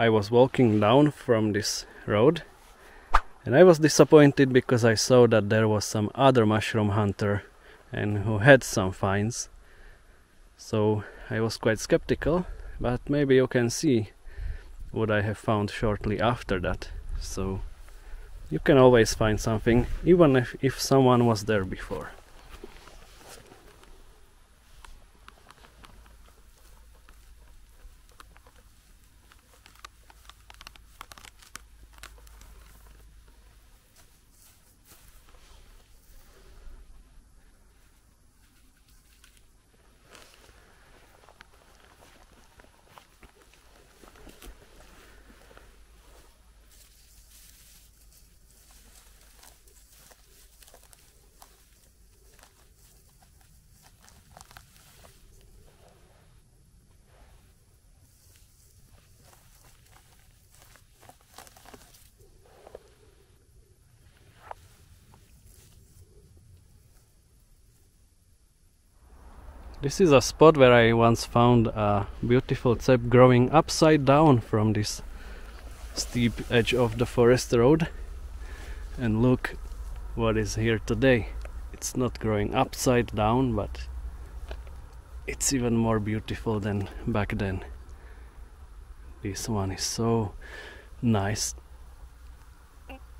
I was walking down from this road, and I was disappointed because I saw that there was some other mushroom hunter and who had some finds. So I was quite skeptical, but maybe you can see what I have found shortly after that. So you can always find something, even if someone was there before. This is a spot where I once found a beautiful cep growing upside down from this steep edge of the forest road. And look what is here today. It's not growing upside down, but it's even more beautiful than back then. This one is so nice.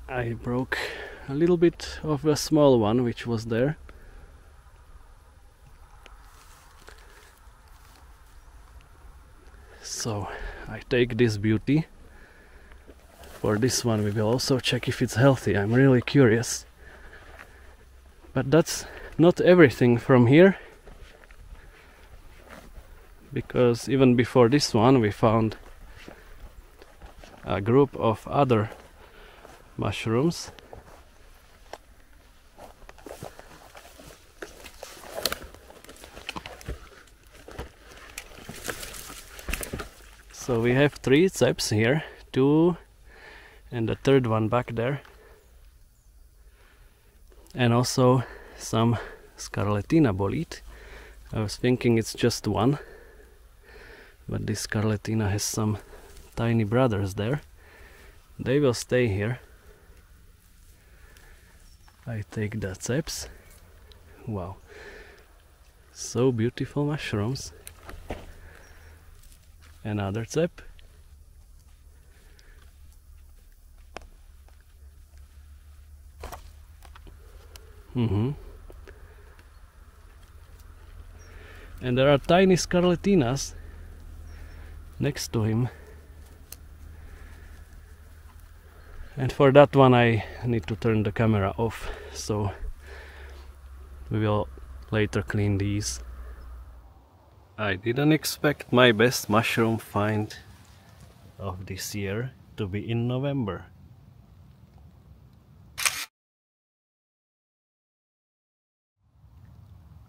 I broke a little bit of a small one which was there. So I take this beauty. For this one we will also check if it's healthy. I'm really curious. But that's not everything from here, because even before this one we found a group of other mushrooms. So we have three ceps here, two and the third one back there, and also some Scarletina bolete. I was thinking it's just one, but this Scarletina has some tiny brothers there. They will stay here. I take the ceps. Wow, so beautiful mushrooms. Another cep. And there are tiny Scarletinas next to him. And for that one I need to turn the camera off, so we will later clean these. I didn't expect my best mushroom find of this year to be in November.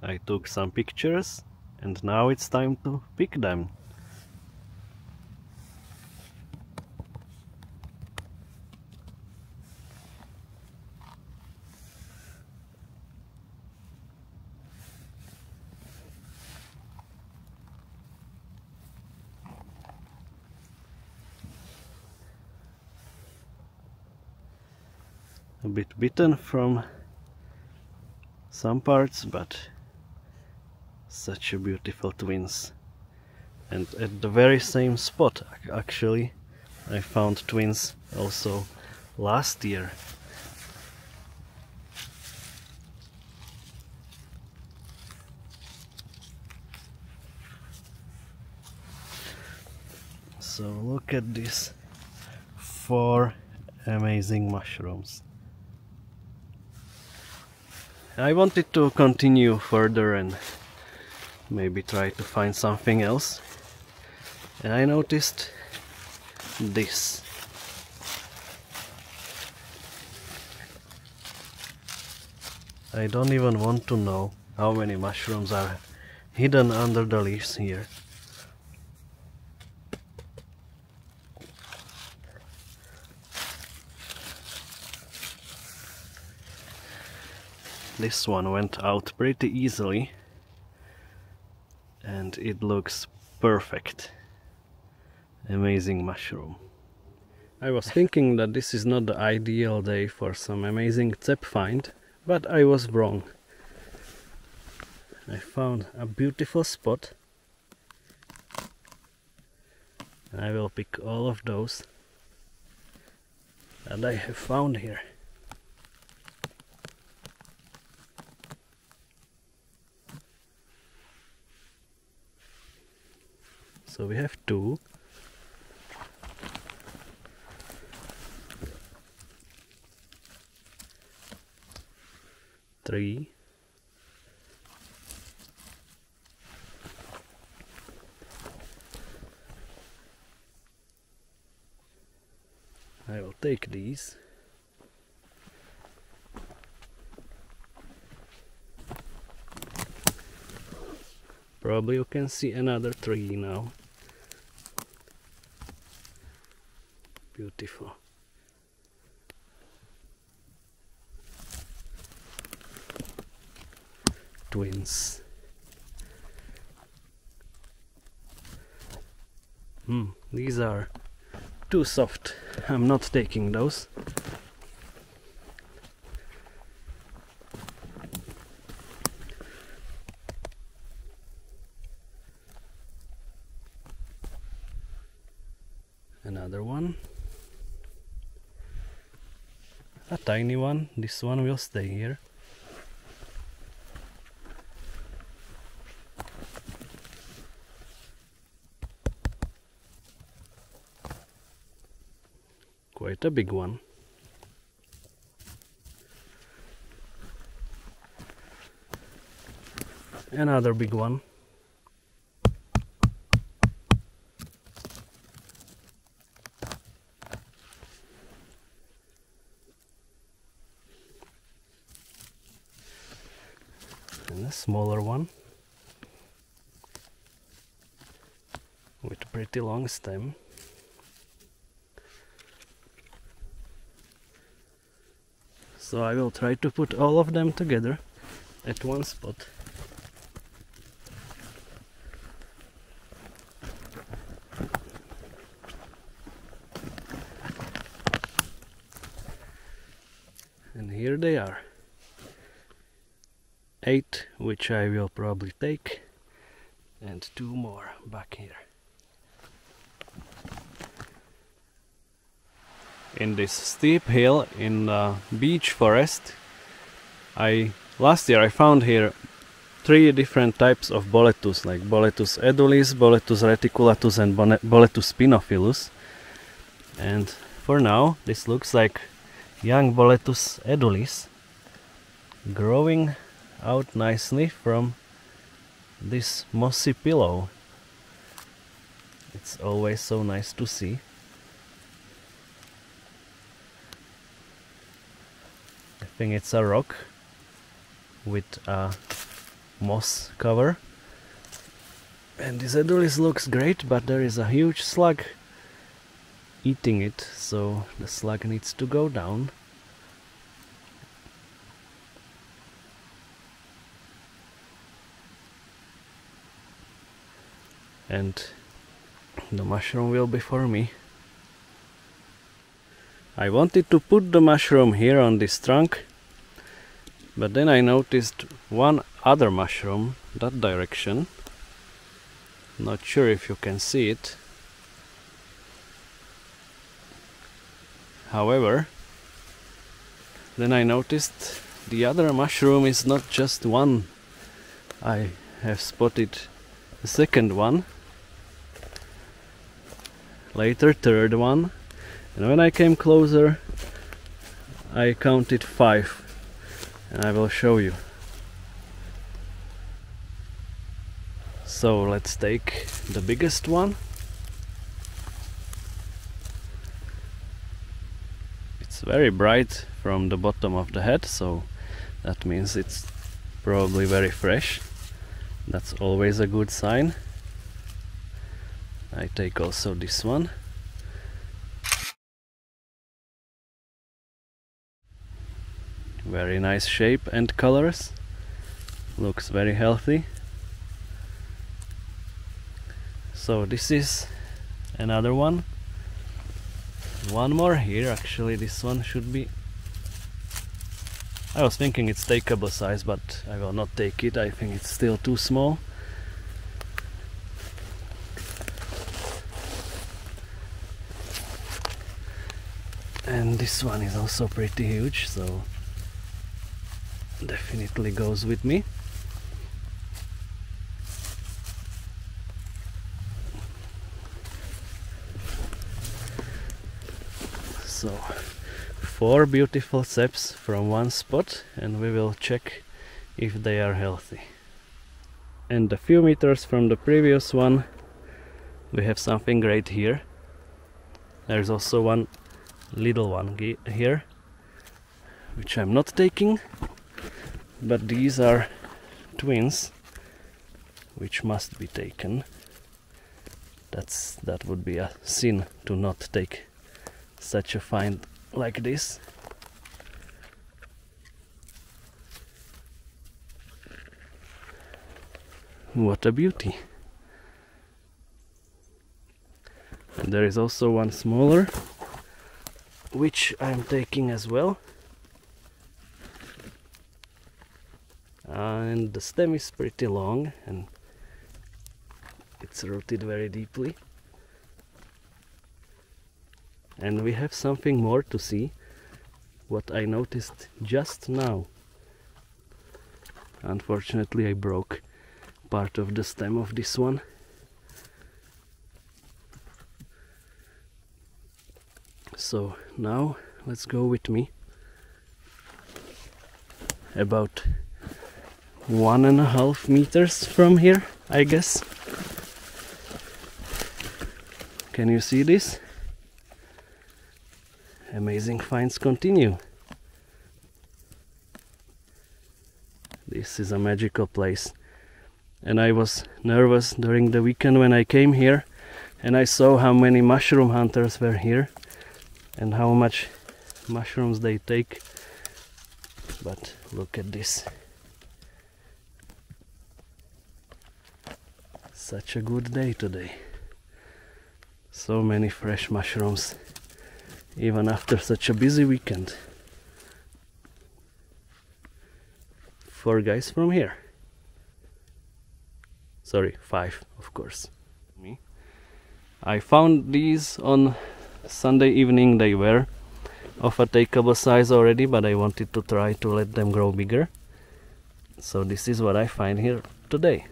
I took some pictures and now it's time to pick them. A bit bitten from some parts, but such a beautiful twins. And at the very same spot, actually, I found twins also last year. So look at these four amazing mushrooms. I wanted to continue further and maybe try to find something else, and I noticed this. I don't even want to know how many mushrooms are hidden under the leaves here. This one went out pretty easily and it looks perfect. amazing mushroom. I was thinking that this is not the ideal day for some amazing cep find, but I was wrong. I found a beautiful spot. And I will pick all of those that I have found here. So we have two. Three. I will take these. Probably you can see another tree now. Beautiful. Twins. These are too soft. I'm not taking those. Another one. A tiny one. This one will stay here. Quite a big one. Another big one. And a smaller one with a pretty long stem. So I will try to put all of them together at one spot. And here they are. 8, which I will probably take, and 2 more back here. In this steep hill in the beech forest, last year I found here 3 different types of boletus, like Boletus edulis, Boletus reticulatus, and Boletus pinophilus. And for now, this looks like young Boletus edulis growing out nicely from this mossy pillow. It's always so nice to see. I think it's a rock with a moss cover, and this edulis looks great, but there is a huge slug eating it, so the slug needs to go down. And the mushroom will be for me. I wanted to put the mushroom here on this trunk, but then I noticed one other mushroom that direction. Not sure if you can see it. However, then I noticed the other mushroom is not just one. I have spotted the second one, later third one, and when I came closer I counted 5. And I will show you. So let's take the biggest one. It's very bright from the bottom of the head, so that means it's probably very fresh. That's always a good sign. I take also this one. Very nice shape and colors. Looks very healthy. So this is Another one. One more here, actually this one should be... I was thinking it's takeable size, but I will not take it, I think it's still too small. And this one is also pretty huge, so definitely goes with me. So 4 beautiful ceps from one spot, and we will check if they are healthy. And a few meters from the previous one we have something great here. There's also one little one here, which I'm not taking, but these are twins which must be taken. That would be a sin to not take such a find like this. What a beauty! And there is also one smaller, which I'm taking as well. And the stem is pretty long and it's rooted very deeply. And we have something more to see, what I noticed just now. Unfortunately, I broke part of the stem of this one. So now let's go with me about 1.5 meters from here, I guess. Can you see this? Amazing finds continue. This is a magical place, and I was nervous during the weekend when I came here and I saw how many mushroom hunters were here and how much mushrooms they take. But look at this, such a good day today, so many fresh mushrooms even after such a busy weekend. 4 guys from here. Sorry, 5, of course. Me. I found these on Sunday evening. They were of a takeable size already, but I wanted to try to let them grow bigger. So this is what I find here today.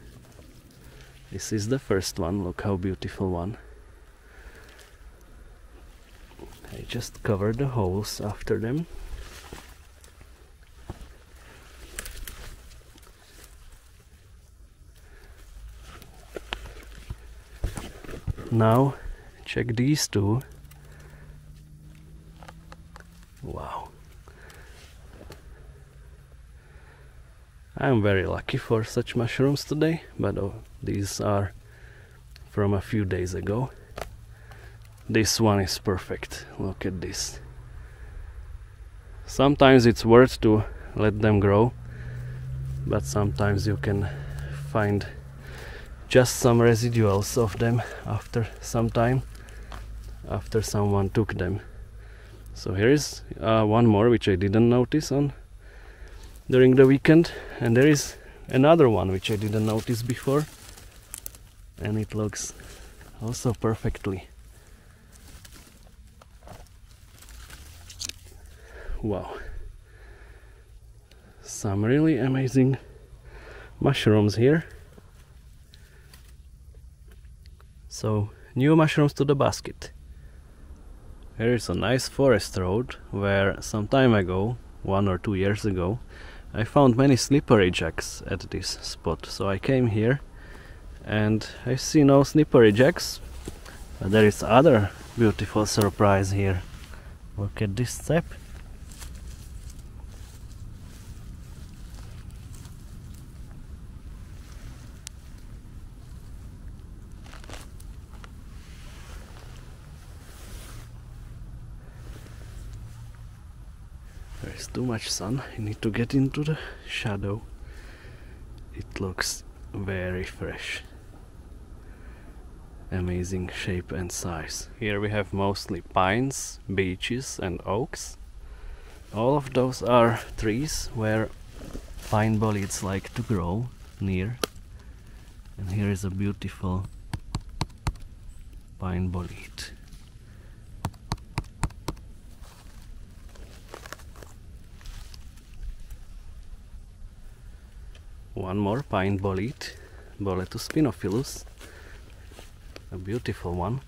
This is the first one. Look how beautiful one. I just covered the holes after them. Now check these two. Wow. I'm very lucky for such mushrooms today, but oh, these are from a few days ago. This one is perfect. Look at this. Sometimes it's worth to let them grow, but sometimes you can find just some residuals of them after some time, after someone took them. So here is one more which I didn't notice on during the weekend, and there is another one which I didn't notice before, and it looks also perfectly. Wow, some really amazing mushrooms here. So new mushrooms to the basket. Here is a nice forest road where some time ago, 1 or 2 years ago, I found many slippery jacks at this spot. So I came here and I see no slippery jacks, but there is other beautiful surprise here. Look at this cep. Too much sun, you need to get into the shadow. It looks very fresh. amazing shape and size. Here we have mostly pines, beeches and oaks. All of those are trees where pine boletes like to grow near. And here is a beautiful pine bolete. One more pine bolete, Boletus pinophilus, a beautiful one.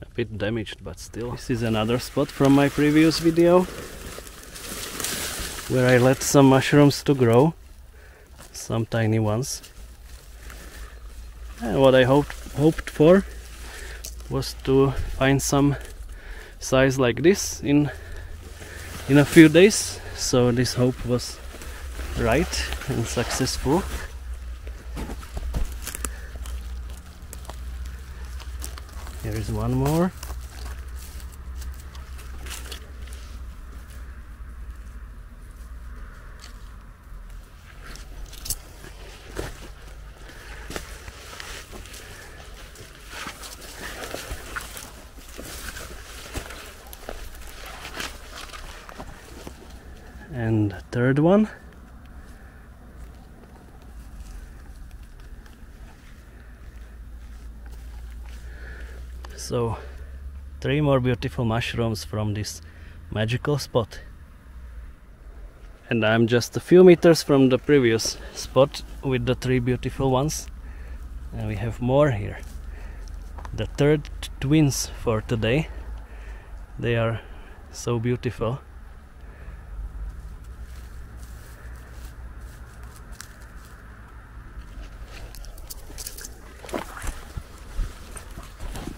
A bit damaged, but still. This is another spot from my previous video, where I let some mushrooms to grow, some tiny ones. And what I hoped for was to find some size like this in a few days. So this hope was right and successful. Here is one more. And the third one. So, three more beautiful mushrooms from this magical spot. And I'm just a few meters from the previous spot with the three beautiful ones. And we have more here. The third twins for today. They are so beautiful.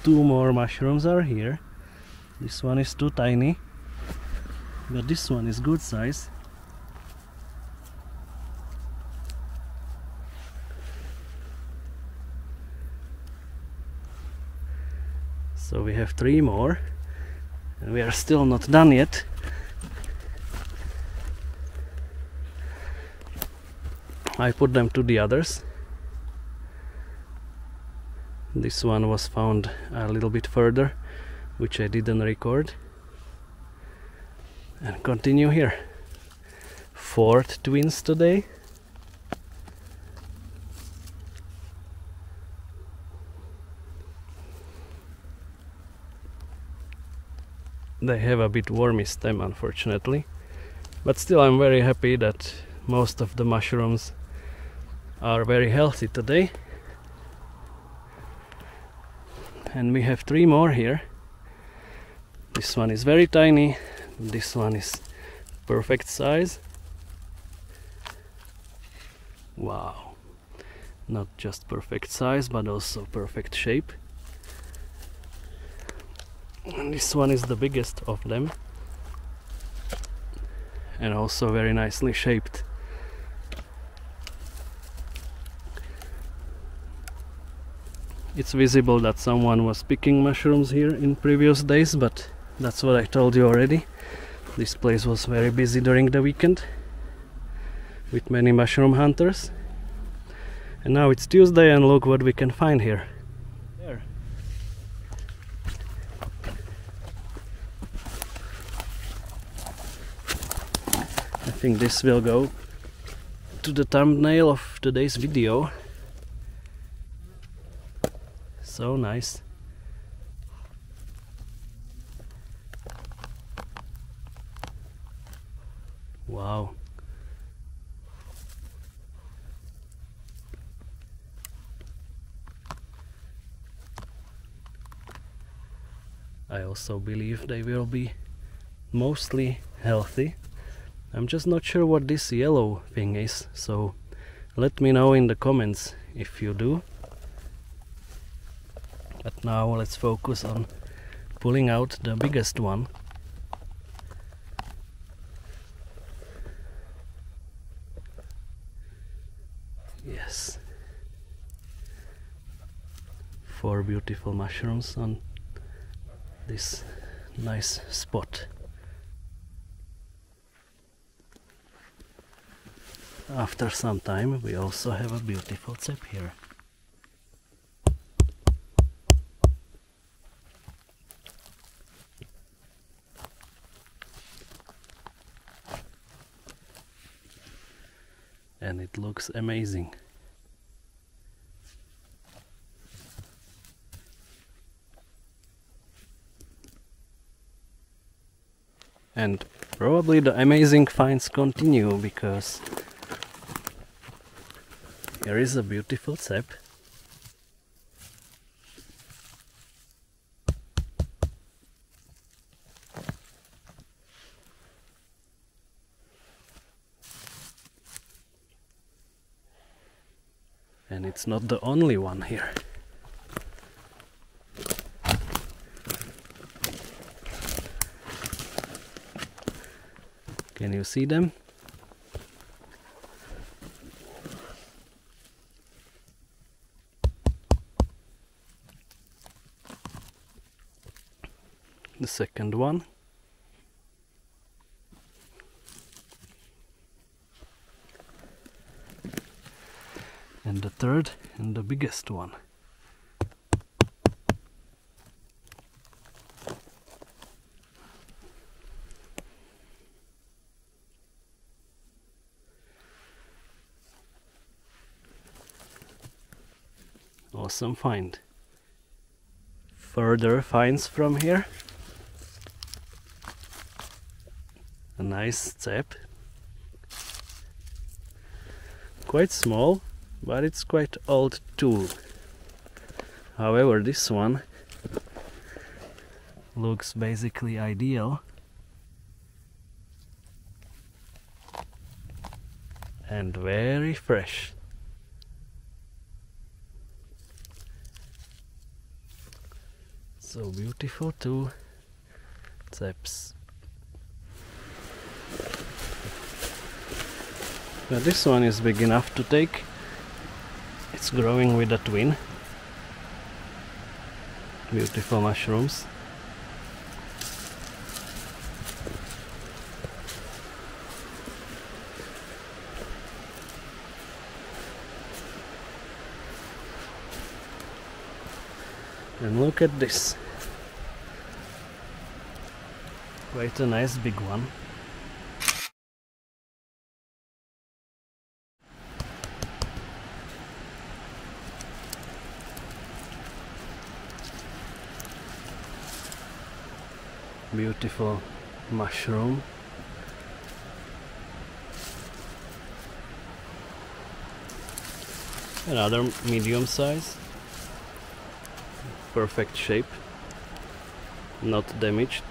Two more mushrooms are here. This one is too tiny, but this one is good size. So we have three more, and we are still not done yet. I put them to the others. This one was found a little bit further, which I didn't record. And continue here. Fourth twins today. They have a bit wormy stem, unfortunately. But still, I'm very happy that most of the mushrooms are very healthy today. And we have three more here. This one is very tiny, this one is perfect size. Wow, not just perfect size, but also perfect shape. And this one is the biggest of them, and also very nicely shaped. It's visible that someone was picking mushrooms here in previous days, but that's what I told you already. This place was very busy during the weekend with many mushroom hunters. And now it's Tuesday, and look what we can find here. There. I think this will go to the thumbnail of today's video. So nice. Wow. I also believe they will be mostly healthy. I'm just not sure what this yellow thing is, so let me know in the comments if you do. But now let's focus on pulling out the biggest one. Yes, four beautiful mushrooms on this nice spot. After some time we also have a beautiful cep here. And it looks amazing. And probably the amazing finds continue, because here is a beautiful cep. And it's not the only one here. Can you see them? The second one. And the third and the biggest one. Awesome find. Further finds from here. A nice cep. Quite small, but it's quite old too. However, this one looks basically ideal, and very fresh. So beautiful, two ceps. But this one is big enough to take. It's growing with a twin. Beautiful mushrooms. And look at this. Quite a nice big one. Beautiful mushroom. Another medium size. Perfect shape. Not damaged.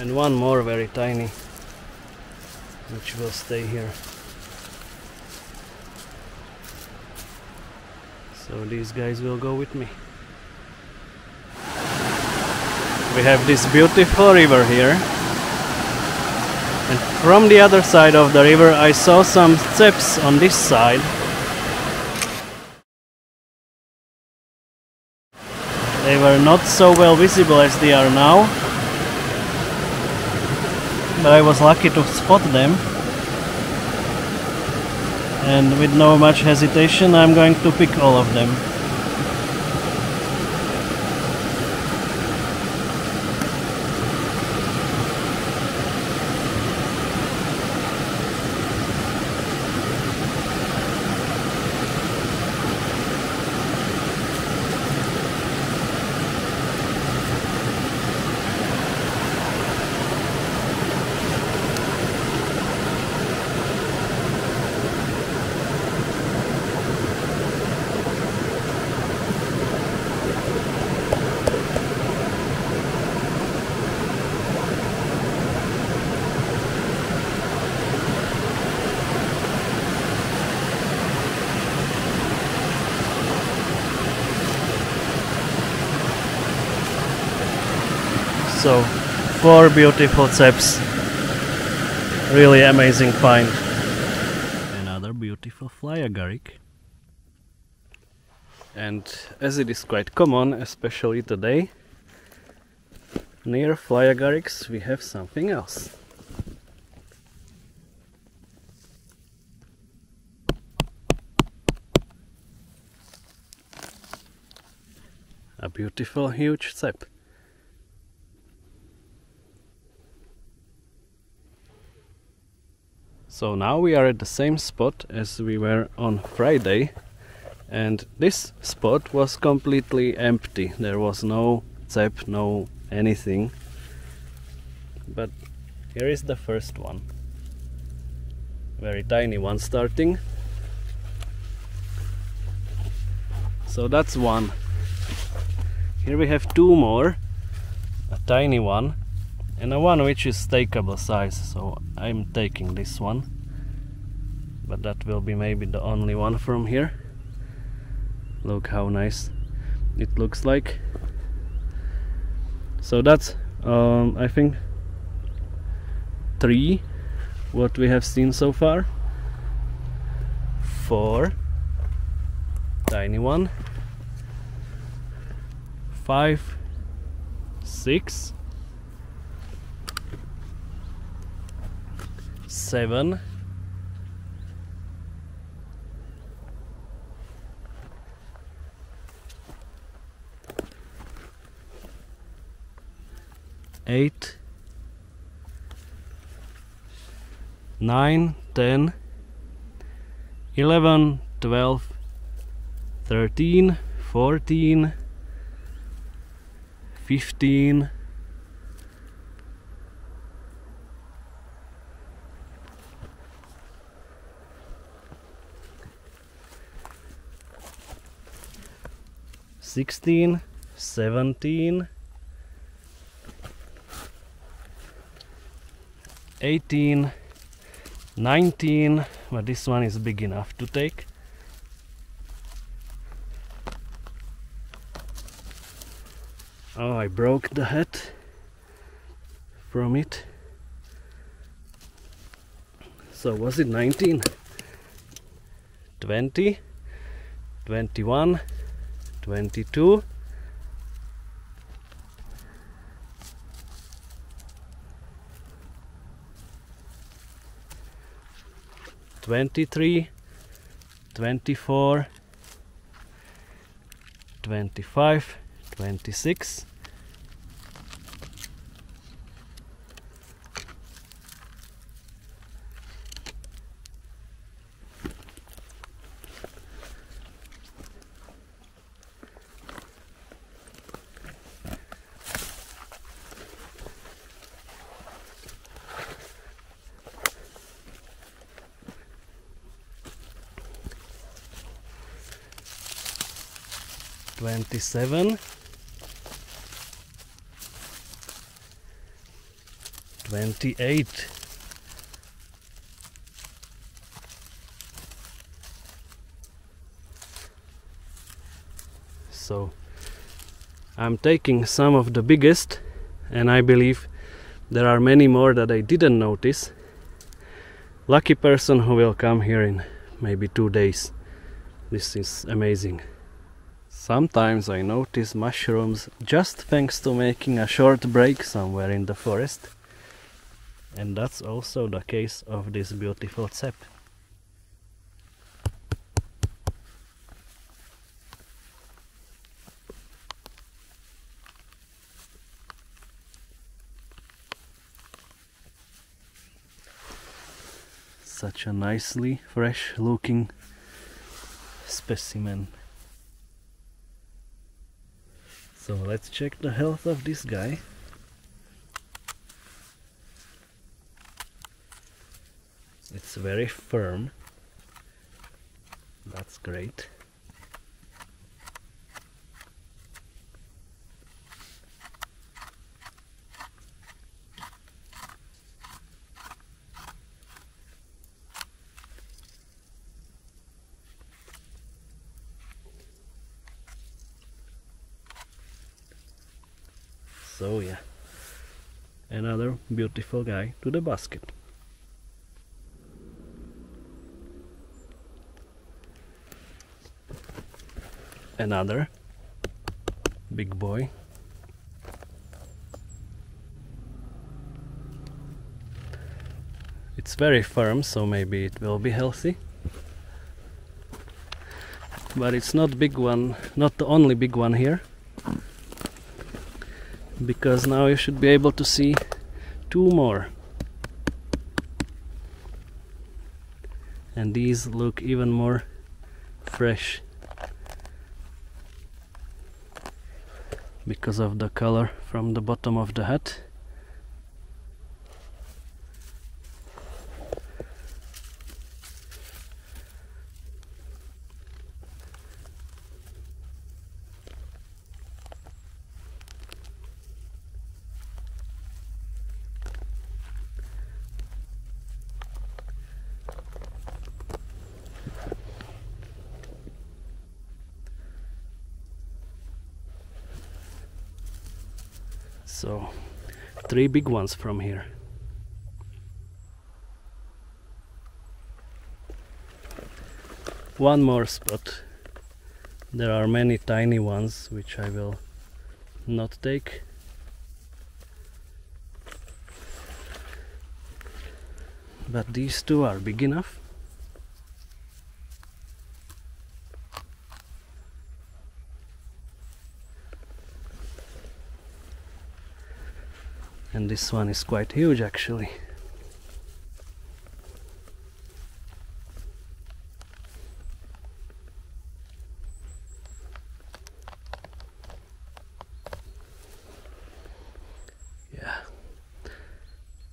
And one more very tiny, which will stay here. So these guys will go with me. We have this beautiful river here. And from the other side of the river I saw some ceps on this side. They were not so well visible as they are now. But I was lucky to spot them. And with no much hesitation, I'm going to pick all of them. So four beautiful ceps. Really amazing find. Another beautiful fly agaric. And as it is quite common, especially today, near fly agarics we have something else. A beautiful huge cep. So now we are at the same spot as we were on Friday, and this spot was completely empty. There was no cep, no anything. But here is the first one. Very tiny one starting. So that's one. Here we have two more, a tiny one and a one which is takeable size, so I'm taking this one, but that will be maybe the only one from here. Look how nice it looks like. So that's I think three what we have seen so far. Four, tiny one. 5, 6, 7, eight, 9, 10, 11, 12, 13, 14, 15, 16, 17, 18, 19, but this one is big enough to take. 19, 20, 21, 22, 23, 24, 25, 26, 27, 28, So I'm taking some of the biggest, and I believe there are many more that I didn't notice. Lucky person who will come here in maybe 2 days. This is amazing. Sometimes I notice mushrooms just thanks to making a short break somewhere in the forest. And that's also the case of this beautiful cep. Such a nicely fresh looking specimen. So let's check the health of this guy. It's very firm. That's great. another beautiful guy to the basket. Another big boy. It's very firm, so maybe it will be healthy. But it's not big one, not the only big one here, because now you should be able to see two more. And these look even more fresh because of the color from the bottom of the hat. So, three big ones from here. One more spot. There are many tiny ones which I will not take. But these two are big enough. And this one is quite huge actually. Yeah.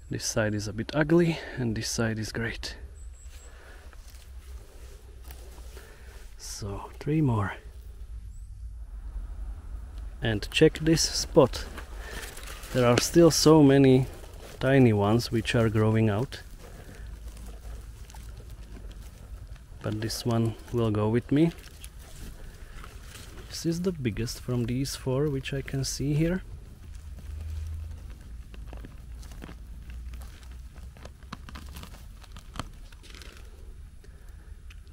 This side is a bit ugly and this side is great. So, three more. And check this spot. There are still so many tiny ones which are growing out, but this one will go with me. This is the biggest from these four which I can see here.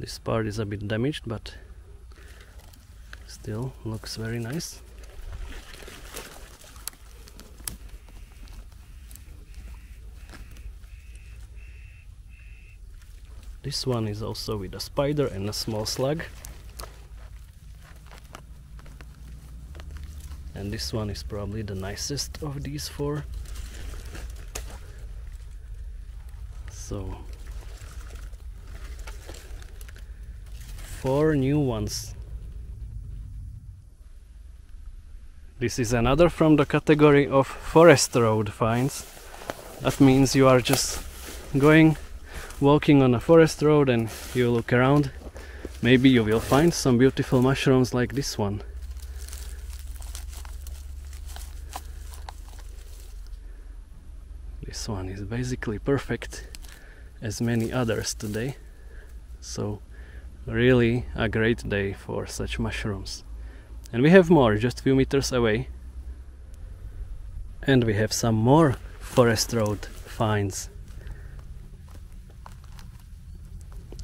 This part is a bit damaged, but still looks very nice. This one is also with a spider and a small slug. And this one is probably the nicest of these four. So, four new ones. This is another from the category of forest road finds. That means you are just walking on a forest road and you look around, maybe you will find some beautiful mushrooms like this one. This one is basically perfect, as many others today, so really a great day for such mushrooms. And we have more just a few meters away, and we have some more forest road finds.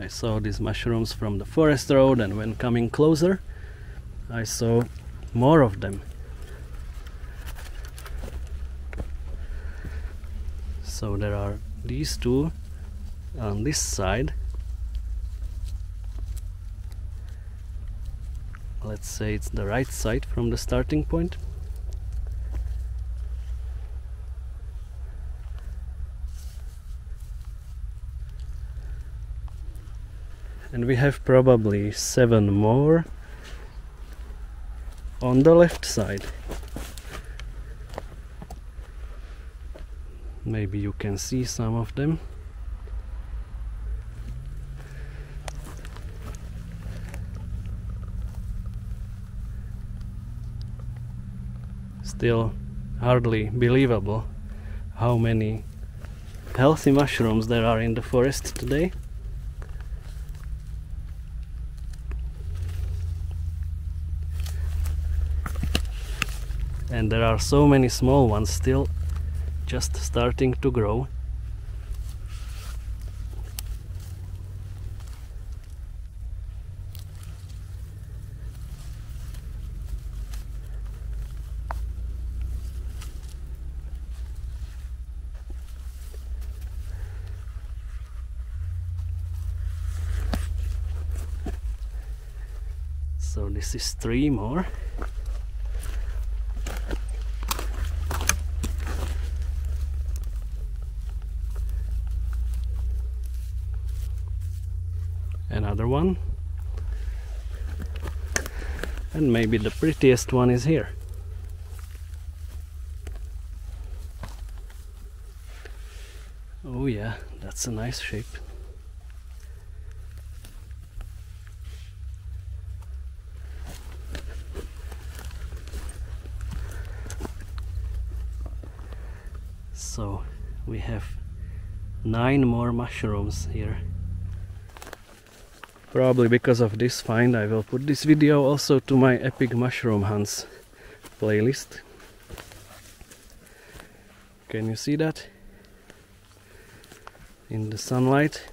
I saw these mushrooms from the forest road, and when coming closer, I saw more of them. So there are these two on this side. Let's say it's the right side from the starting point. And we have probably seven more on the left side. Maybe you can see some of them. Still hardly believable how many healthy mushrooms there are in the forest today. And there are so many small ones still just starting to grow. So this is 3 more. Another one. And maybe the prettiest one is here. Oh yeah, that's a nice shape. So we have 9 more mushrooms here. Probably because of this find I will put this video also to my epic mushroom hunts playlist. Can you see that? In the sunlight.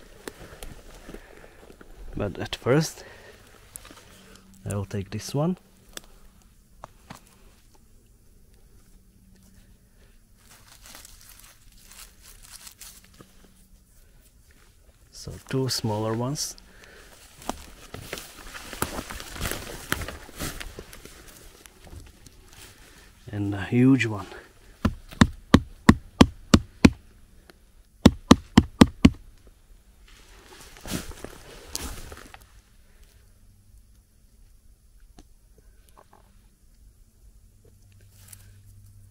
But at first I will take this one. So 2 smaller ones. And a huge one.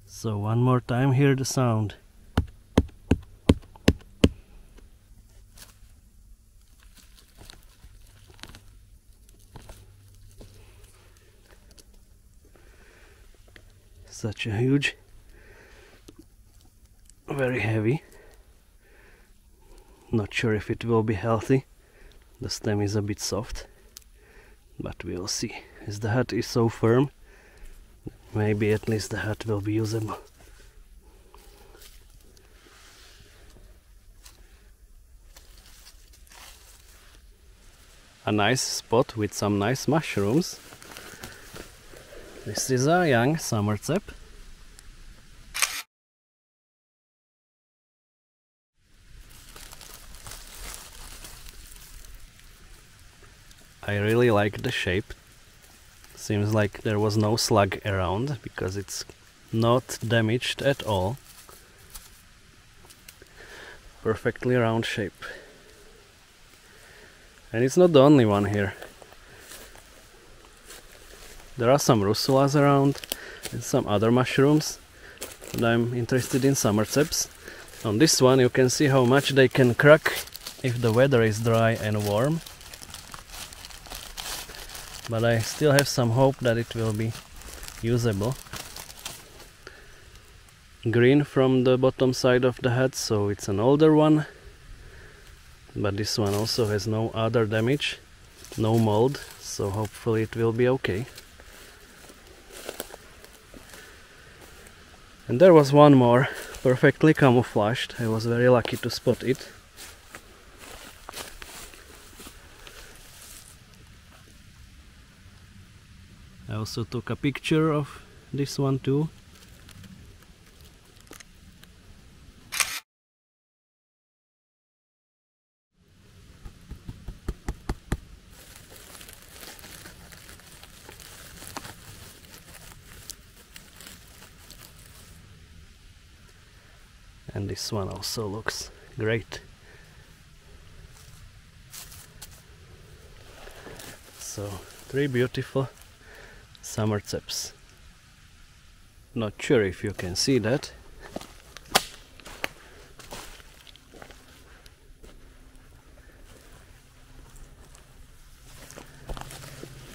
So one more time, hear the sound. Such a huge, very heavy. Not sure if it will be healthy. The stem is a bit soft, but we'll see. As the head is so firm, maybe at least the head will be usable. A nice spot with some nice mushrooms. This is a young summer cep. I really like the shape. Seems like there was no slug around because it's not damaged at all. Perfectly round shape. And it's not the only one here. There are some russulas around and some other mushrooms, and I'm interested in summer ceps. On this one you can see how much they can crack if the weather is dry and warm. But I still have some hope that it will be usable. Green from the bottom side of the head, so it's an older one. But this one also has no other damage, no mold, so hopefully it will be okay. And there was one more, perfectly camouflaged. I was very lucky to spot it. I also took a picture of this one too. And this one also looks great. So 3 beautiful summer ceps. Not sure if you can see that.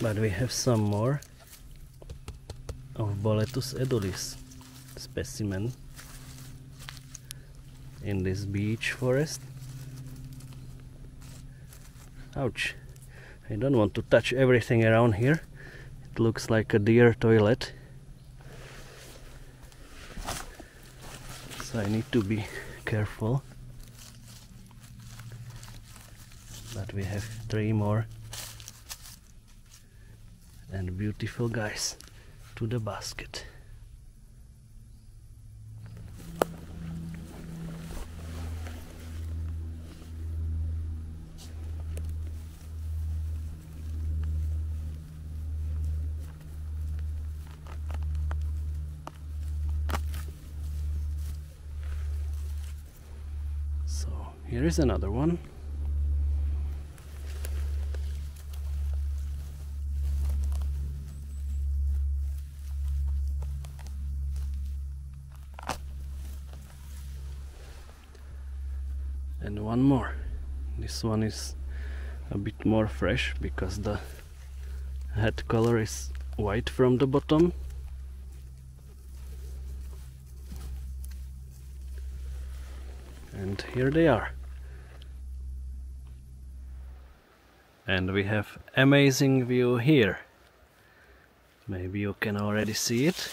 But we have some more of Boletus edulis specimen in this beech forest. Ouch! I don't want to touch everything around here. It looks like a deer toilet. So so I need to be careful. But we have three more and beautiful guys to the basket. So here is another one. And one more. This one is a bit more fresh because the head color is white from the bottom. And here they are. And we have amazing view here. Maybe you can already see it.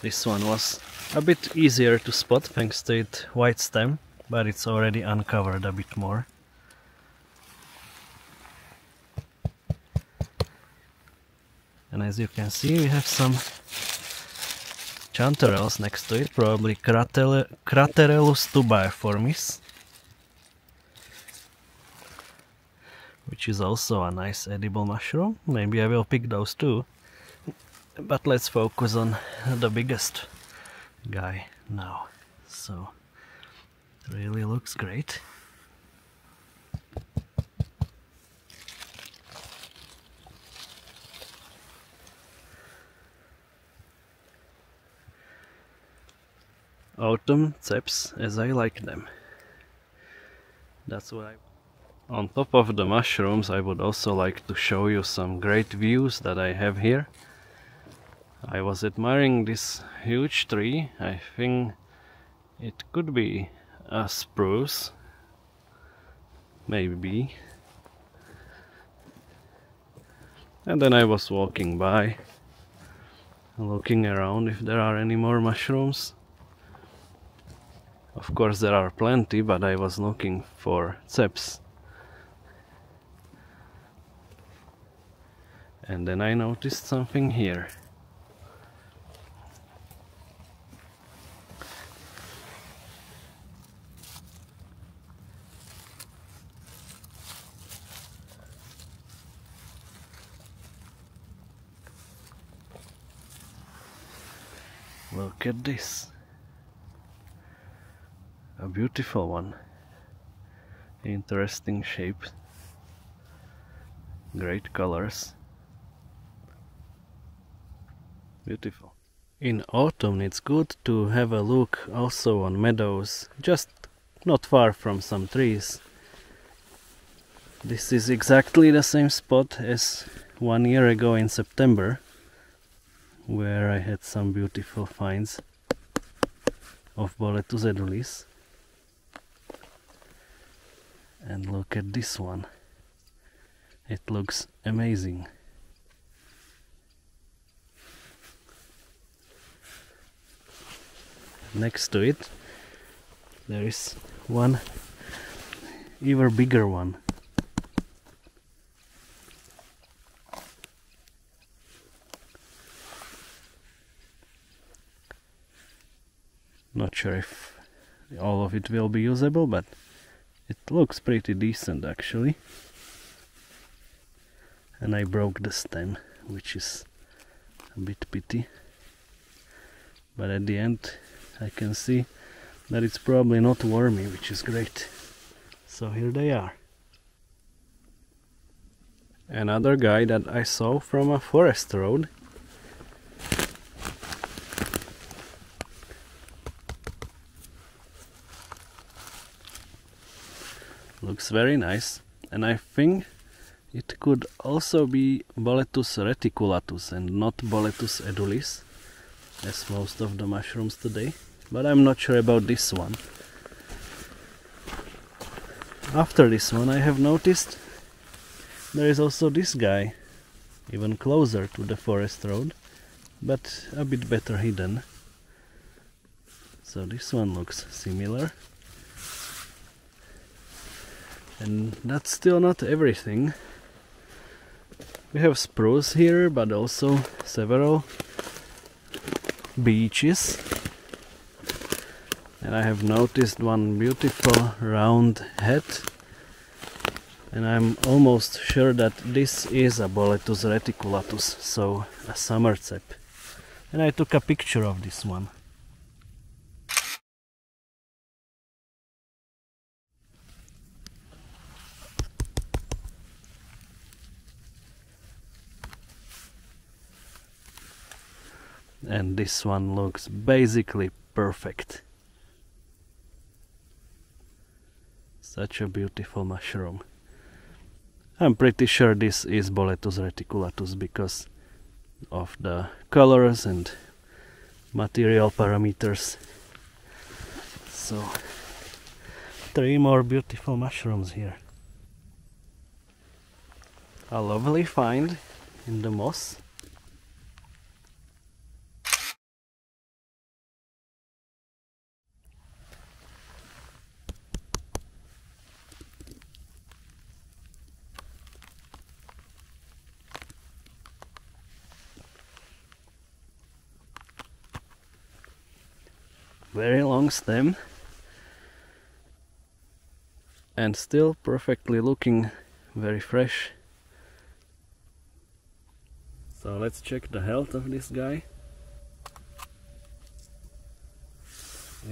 This one was a bit easier to spot thanks to its white stem. But it's already uncovered a bit more. And as you can see, we have some chanterelles next to it, probably Craterellus tubaeformis, which is also a nice edible mushroom. Maybe I will pick those too. But let's focus on the biggest guy now. So. Really looks great. Autumn ceps as I like them. That's what I... On top of the mushrooms I would also like to show you some great views that I have here. I was admiring this huge tree. I think it could be a spruce, maybe. And then I was walking by, looking around if there are any more mushrooms. Of course there are plenty, but I was looking for ceps. And then I noticed something here. Look at this, a beautiful one, interesting shape, great colors, beautiful. In autumn it's good to have a look also on meadows, just not far from some trees. This is exactly the same spot as 1 year ago in September, where I had some beautiful finds of Boletus edulis. And look at this one. It looks amazing. Next to it there is one even bigger one. Not sure if all of it will be usable, but it looks pretty decent actually. And I broke the stem, which is a bit pity. But at the end I can see that it's probably not wormy, which is great. So here they are. Another guy that I saw from a forest road. Looks very nice, and I think it could also be Boletus reticulatus and not Boletus edulis, as most of the mushrooms today, but I'm not sure about this one. After this one I have noticed there is also this guy, even closer to the forest road, but a bit better hidden. So this one looks similar. And that's still not everything. We have spruce here, but also several beeches. And I have noticed one beautiful round head. And I'm almost sure that this is a Boletus reticulatus, so a summer cep. And I took a picture of this one. And this one looks basically perfect. Such a beautiful mushroom. I'm pretty sure this is Boletus reticulatus because of the colors and material parameters. So, 3 more beautiful mushrooms here. A lovely find in the moss. Very long stem and still perfectly looking, very fresh. So let's check the health of this guy.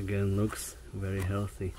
Again, looks very healthy.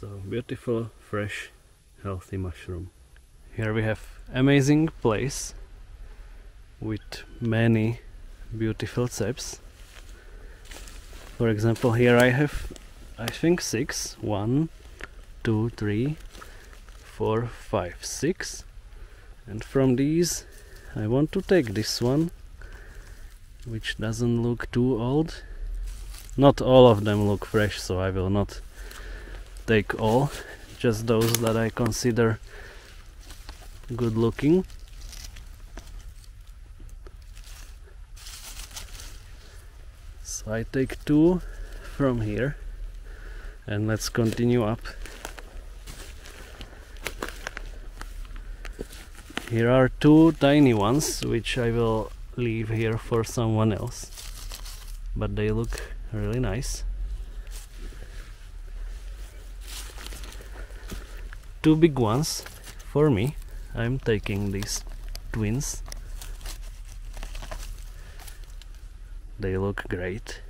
So, beautiful, fresh, healthy mushroom. Here we have amazing place with many beautiful ceps. For example, here I have, I think, 6. 1, 2, 3, 4, 5, 6. And from these I want to take this one, which doesn't look too old. Not all of them look fresh, so I will not take all, just those that I consider good looking. So I take 2 from here and let's continue up. Here are 2 tiny ones which I will leave here for someone else, but they look really nice. 2 big ones for me. I'm taking these twins. They look great.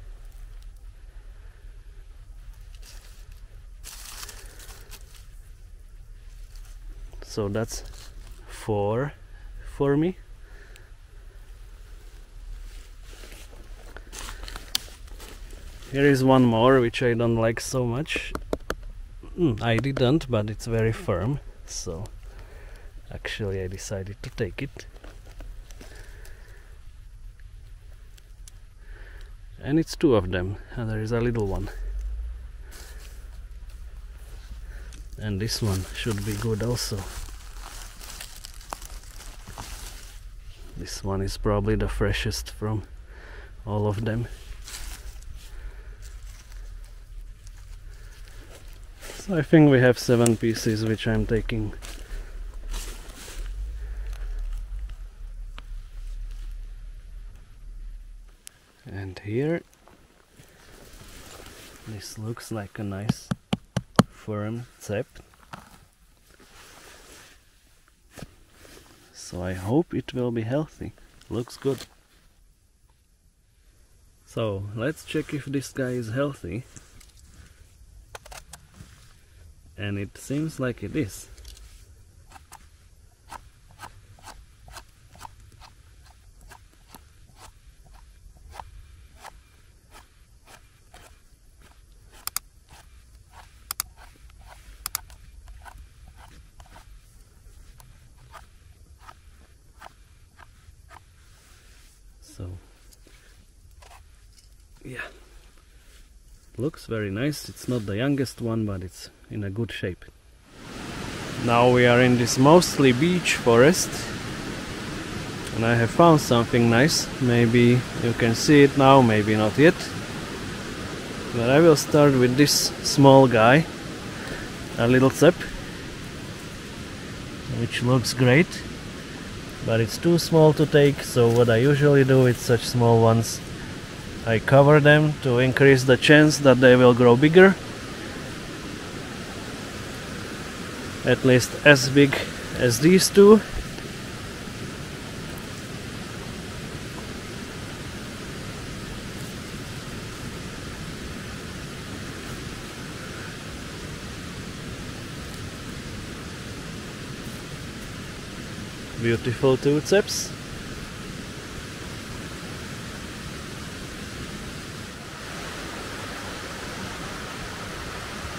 So that's 4 for me. Here is one more which I don't like so much. I didn't, but it's very firm, so actually I decided to take it. And it's 2 of them, and there is a little one. And this one should be good also. This one is probably the freshest from all of them. I think we have 7 pieces which I'm taking. And here, this looks like a nice firm cep. So I hope it will be healthy. Looks good. So let's check if this guy is healthy. And it seems like it is. Yeah, looks very nice. It's not the youngest one, but it's in a good shape. Now we are in this mostly beech forest, and I have found something nice. Maybe you can see it now, maybe not yet. But I will start with this small guy, a little cep, which looks great, but it's too small to take. So what I usually do with such small ones, I cover them to increase the chance that they will grow bigger. At least as big as these two. Beautiful two ceps.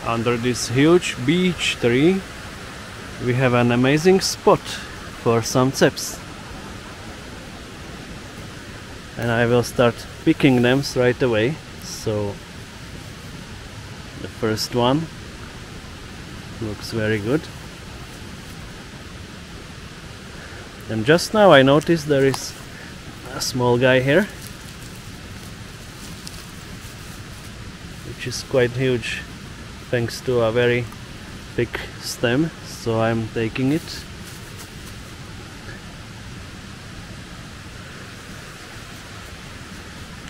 Under this huge beech tree, we have an amazing spot for some ceps, and I will start picking them right away. So the first one looks very good, and just now I noticed there is a small guy here which is quite huge thanks to a very thick stem. So I'm taking it.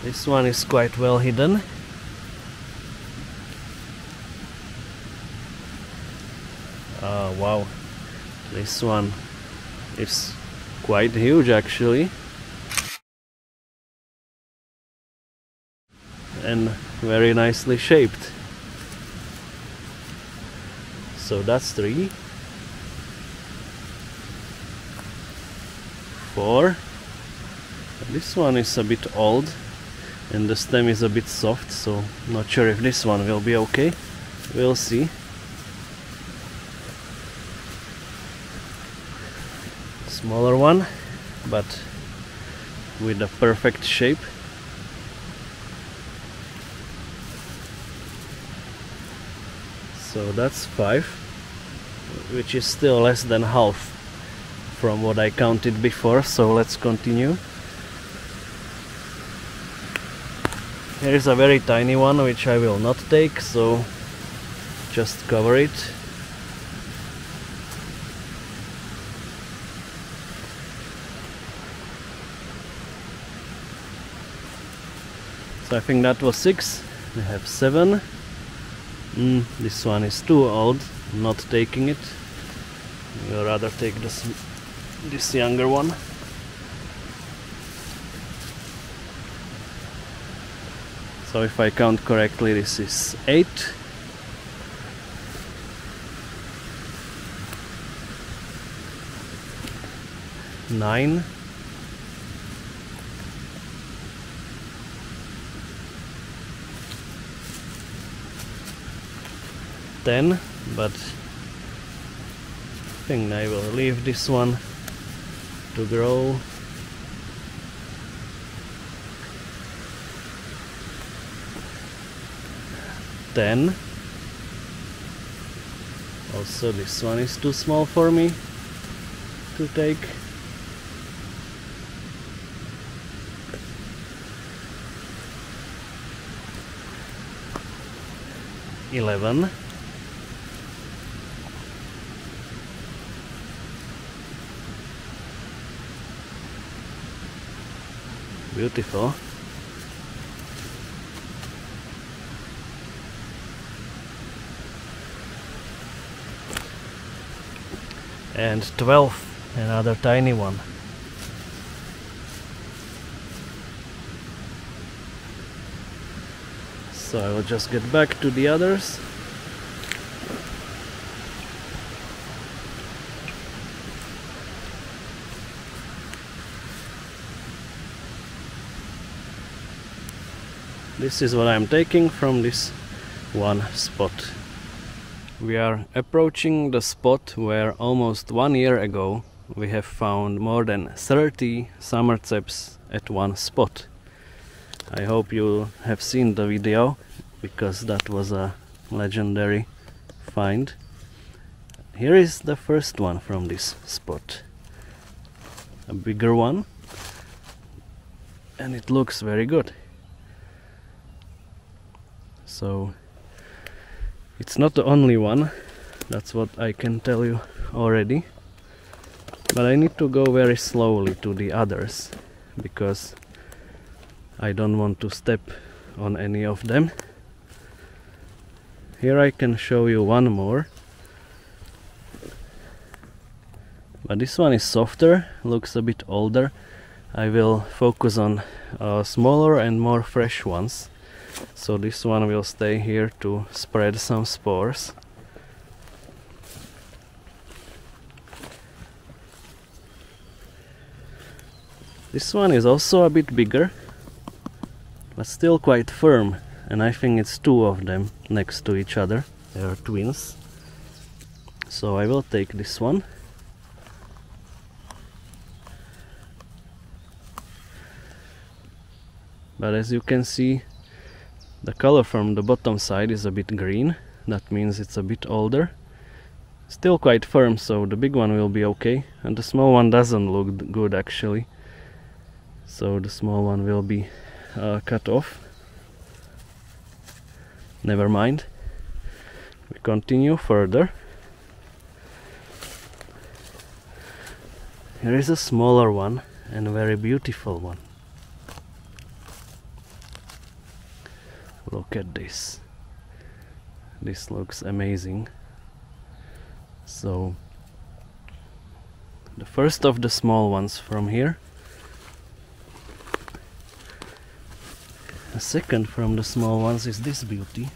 This one is quite well hidden. Oh wow, this one is quite huge actually. And very nicely shaped. So that's 3, 4. This one is a bit old and the stem is a bit soft, so not sure if this one will be okay. We'll see. Smaller one, but with a perfect shape. So that's 5, which is still less than half from what I counted before, so let's continue. Here is a very tiny one, which I will not take, so just cover it. So I think that was 6, we have 7. This one is too old, not taking it. We'll rather take this younger one. So if I count correctly, this is 8. Nine. 10, but I think I will leave this one to grow. Then also this one is too small for me to take. 11. 12. Beautiful. And 12, another tiny one. So I will just get back to the others. This is what I'm taking from this one spot. We are approaching the spot where almost 1 year ago we have found more than 30 summer ceps at one spot. I hope you have seen the video, because that was a legendary find. Here is the first one from this spot. A bigger one, and it looks very good. So it's not the only one, that's what I can tell you already, but I need to go very slowly to the others, because I don't want to step on any of them. Here I can show you one more, but this one is softer, looks a bit older. I will focus on smaller and more fresh ones, so this one will stay here to spread some spores. This one is also a bit bigger, but still quite firm, and I think it's two of them next to each other. They are twins. So I will take this one. But as you can see, the color from the bottom side is a bit green, that means it's a bit older. Still quite firm, so the big one will be okay, and the small one doesn't look good actually. So the small one will be cut off. Never mind. We continue further. Here is a smaller one and a very beautiful one. Look at this. This looks amazing. So the first of the small ones from here. The second from the small ones is this beauty.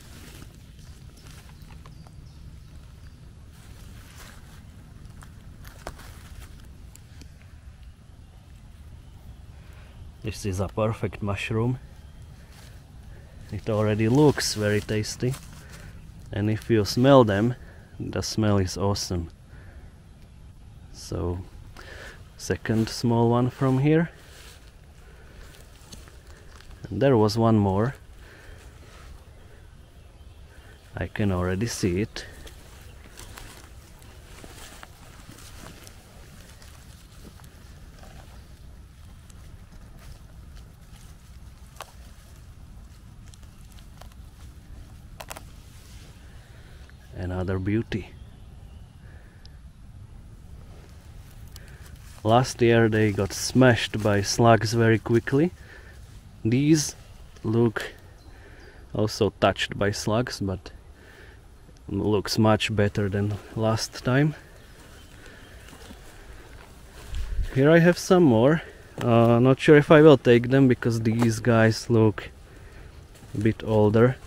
This is a perfect mushroom. It already looks very tasty, and if you smell them, the smell is awesome. So, second small one from here. And there was one more. I can already see it. Another beauty. Last year they got smashed by slugs very quickly. These look also touched by slugs, but looks much better than last time. Here I have some more. Not sure if I will take them, because these guys look a bit older.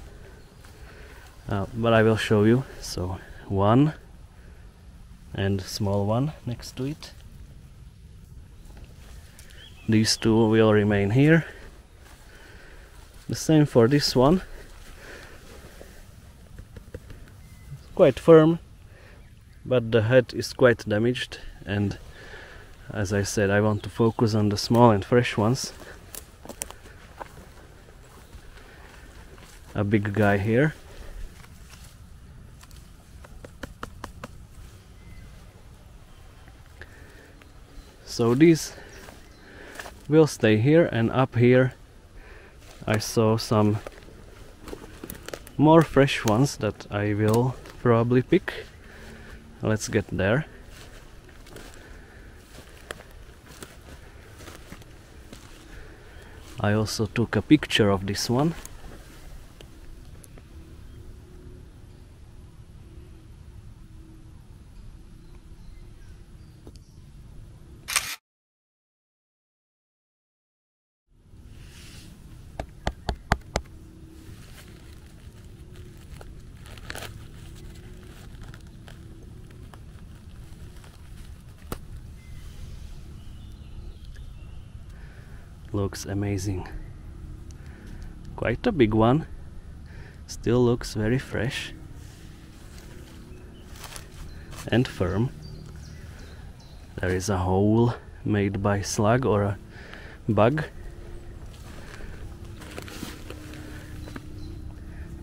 But I will show you. So one and small one next to it. These two will remain here. The same for this one. It's quite firm, but the head is quite damaged, and as I said, I want to focus on the small and fresh ones. A big guy here. So these will stay here, and up here I saw some more fresh ones that I will probably pick. Let's get there. I also took a picture of this one. Looks amazing. Quite a big one. Still looks very fresh and firm. There is a hole made by slug or a bug.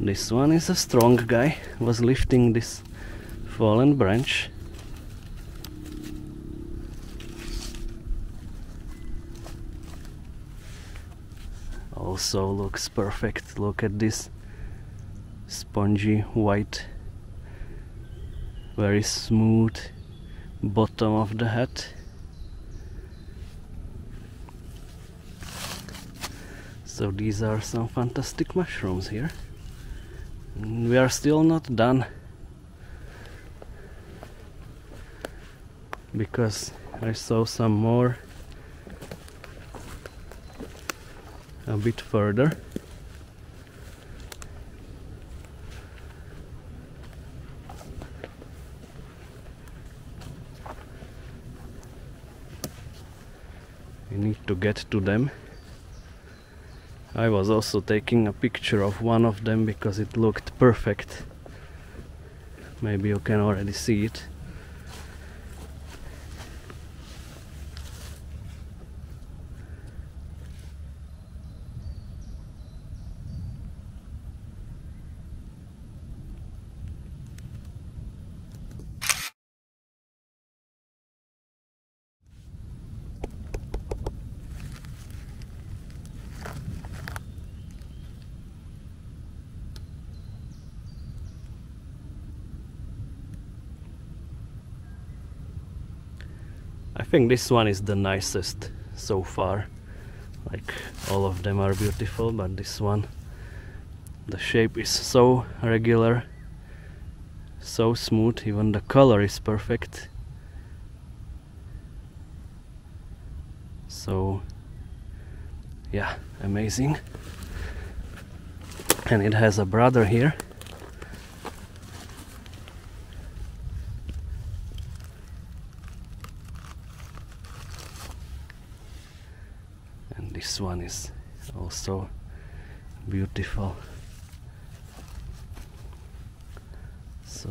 This one is a strong guy, was lifting this fallen branch. Also looks perfect. Look at this spongy white, very smooth bottom of the hat. So these are some fantastic mushrooms here. We are still not done, because I saw some more a bit further. We need to get to them. I was also taking a picture of one of them because it looked perfect. Maybe you can already see it. I think this one is the nicest so far. Like, all of them are beautiful, but this one, the shape is so regular, so smooth, even the color is perfect. So yeah, amazing. And it has a brother here. This one is also beautiful. So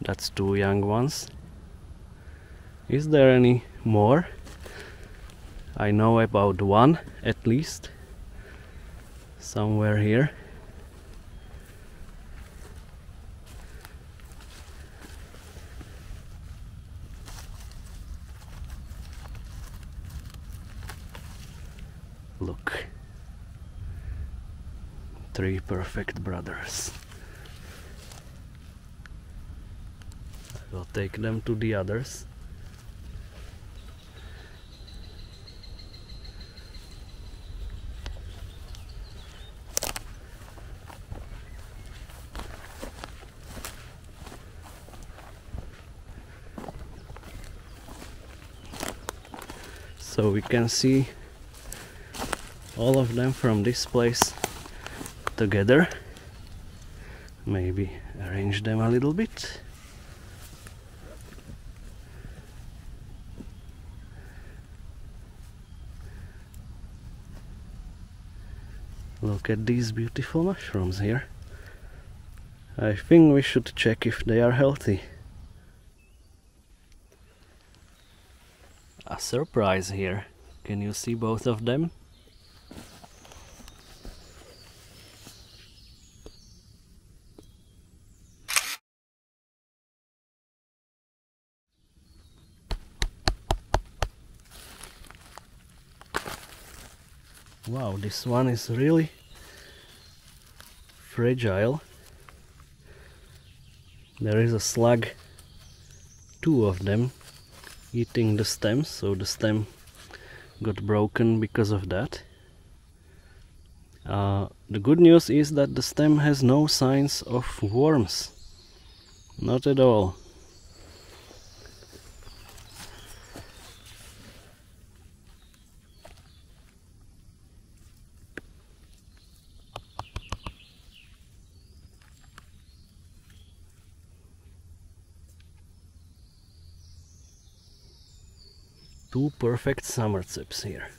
that's two young ones. Is there any more? I know about one at least, somewhere here. Look, three perfect brothers. I will take them to the others. So we can see all of them from this place together. Maybe arrange them a little bit. Look at these beautiful mushrooms here. I think we should check if they are healthy. A surprise here. Can you see both of them? Wow, this one is really fragile. There is a slug, two of them, eating the stem, so the stem got broken because of that. The good news is that the stem has no signs of worms, not at all. Two perfect summer ceps here.